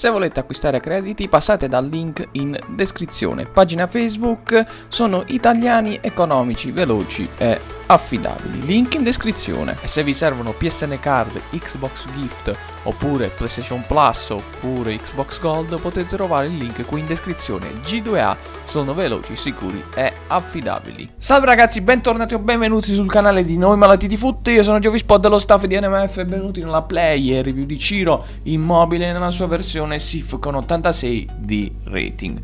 Se volete acquistare crediti passate dal link in descrizione, pagina Facebook, sono italiani, economici, veloci e affidabili, link in descrizione. E se vi servono PSN Card, Xbox Gift oppure PlayStation Plus oppure Xbox Gold potete trovare il link qui in descrizione. G2A sono veloci, sicuri e affidabili. Salve ragazzi, bentornati o benvenuti sul canale di Noi Malati di FUT, io sono Giovi Spo dello staff di NMF e benvenuti nella player review di Ciro Immobile nella sua versione SIF con 86 di rating.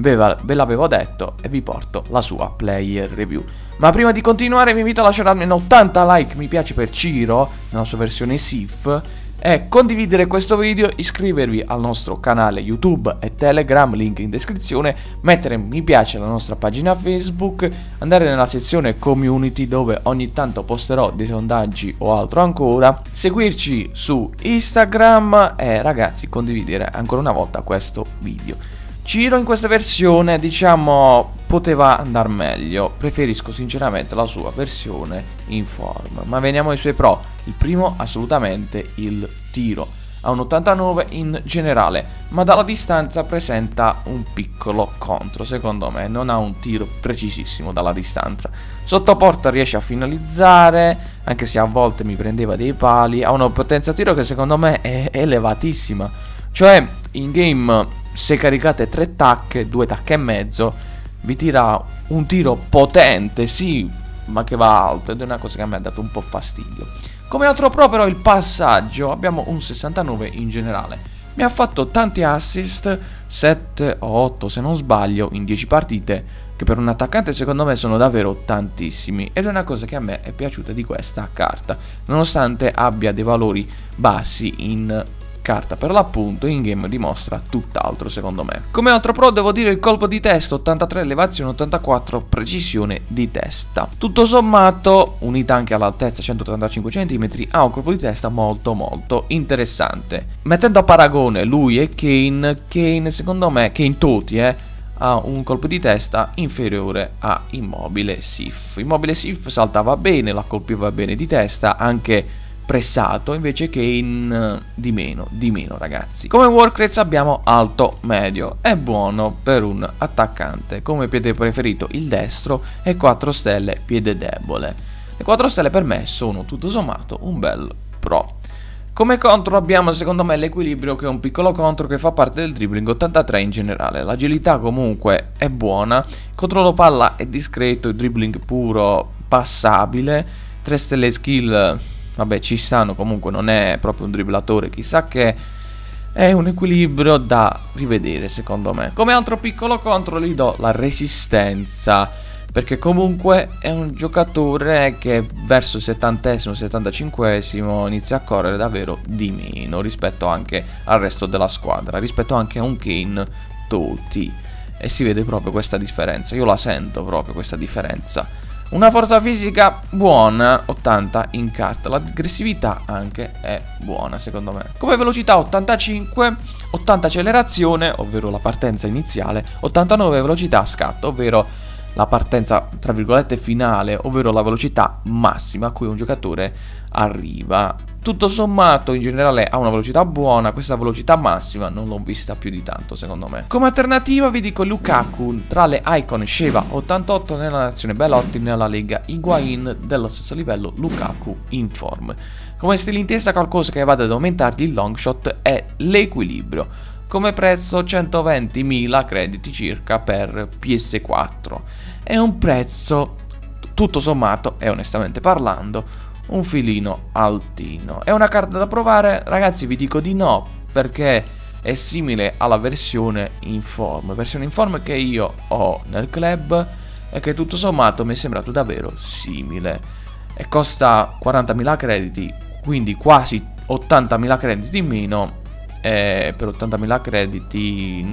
Ve l'avevo detto e vi porto la sua player review. Ma prima di continuare vi invito a lasciare almeno 80 like, mi piace per Ciro nella sua versione SIF, e condividere questo video, iscrivervi al nostro canale YouTube e Telegram, link in descrizione, mettere mi piace alla nostra pagina Facebook, andare nella sezione community dove ogni tanto posterò dei sondaggi o altro ancora, seguirci su Instagram e ragazzi condividere ancora una volta questo video. Ciro in questa versione diciamo poteva andare meglio, preferisco sinceramente la sua versione Inform, ma veniamo ai suoi pro. Il primo assolutamente il tiro, ha un 89 in generale, ma dalla distanza presenta un piccolo contro, secondo me non ha un tiro precisissimo dalla distanza. Sotto porta riesce a finalizzare, anche se a volte mi prendeva dei pali, ha una potenza tiro che secondo me è elevatissima, cioè in game se caricate 3 tacche, 2 tacche e mezzo, vi tira un tiro potente, sì, ma che va alto, ed è una cosa che mi ha dato un po' fastidio. Come altro pro però il passaggio, abbiamo un 69 in generale, mi ha fatto tanti assist, 7 o 8 se non sbaglio, in 10 partite, che per un attaccante secondo me sono davvero tantissimi, ed è una cosa che a me è piaciuta di questa carta, nonostante abbia dei valori bassi in carta per l'appunto, in game dimostra tutt'altro secondo me. Come altro pro devo dire il colpo di testa, 83 elevazione, 84 precisione di testa, tutto sommato unita anche all'altezza 135 cm, ha un colpo di testa molto interessante. Mettendo a paragone lui e Kane secondo me, Kane TOTY ha un colpo di testa inferiore a Immobile Sif. Immobile Sif saltava bene, la colpiva bene di testa, anche pressato, invece che in di meno ragazzi. Come work rates abbiamo alto medio, è buono per un attaccante. Come piede preferito il destro e 4 stelle piede debole. Le 4 stelle per me sono tutto sommato un bel pro. Come contro abbiamo secondo me l'equilibrio, che è un piccolo contro che fa parte del dribbling, 83 in generale, l'agilità comunque è buona, il controllo palla è discreto, il dribbling puro passabile, 3 stelle skill vabbè ci stanno, comunque non è proprio un dribblatore chissà che, è un equilibrio da rivedere secondo me. Come altro piccolo contro gli do la resistenza, perché comunque è un giocatore che verso il 70°-75° inizia a correre davvero di meno rispetto anche al resto della squadra, rispetto anche a un Kane TOTY, e si vede proprio questa differenza, io la sento proprio questa differenza. Una forza fisica buona, 80 in carta, l'aggressività anche è buona secondo me. Come velocità 85, 80 accelerazione, ovvero la partenza iniziale, 89 velocità scatto, ovvero la partenza tra virgolette finale, ovvero la velocità massima a cui un giocatore arriva. Tutto sommato in generale ha una velocità buona, questa velocità massima non l'ho vista più di tanto secondo me. Come alternativa vi dico Lukaku, tra le icon Sheva 88 nella nazione, Belotti nella Lega, Higuain dello stesso livello, Lukaku Inform. Come stile in testa qualcosa che vada ad aumentargli il long shot e l'equilibrio. Come prezzo 120.000 crediti circa per PS4. È un prezzo tutto sommato e onestamente parlando un filino altino. È una carta da provare? Ragazzi vi dico di no, perché è simile alla versione Inform, che io ho nel club e che tutto sommato mi è sembrato davvero simile, e costa 40.000 crediti, quindi quasi 80.000 crediti in meno, e per 80.000 crediti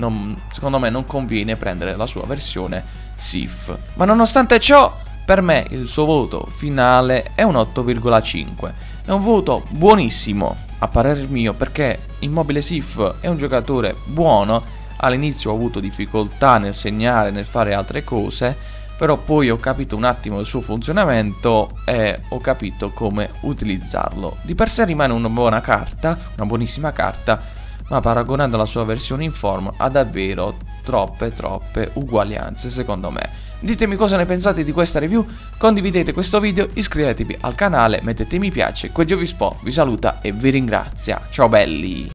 secondo me non conviene prendere la sua versione SIF. Ma nonostante ciò per me il suo voto finale è un 8,5, è un voto buonissimo a parer mio, perché Immobile Sif è un giocatore buono, all'inizio ho avuto difficoltà nel segnare, nel fare altre cose, però poi ho capito un attimo il suo funzionamento e ho capito come utilizzarlo. Di per sé rimane una buona carta, una buonissima carta, ma paragonando la sua versione Inform ha davvero troppe uguaglianze secondo me. Ditemi cosa ne pensate di questa review, condividete questo video, iscrivetevi al canale, mettete mi piace, Giovi Spo vi saluta e vi ringrazia, ciao belli!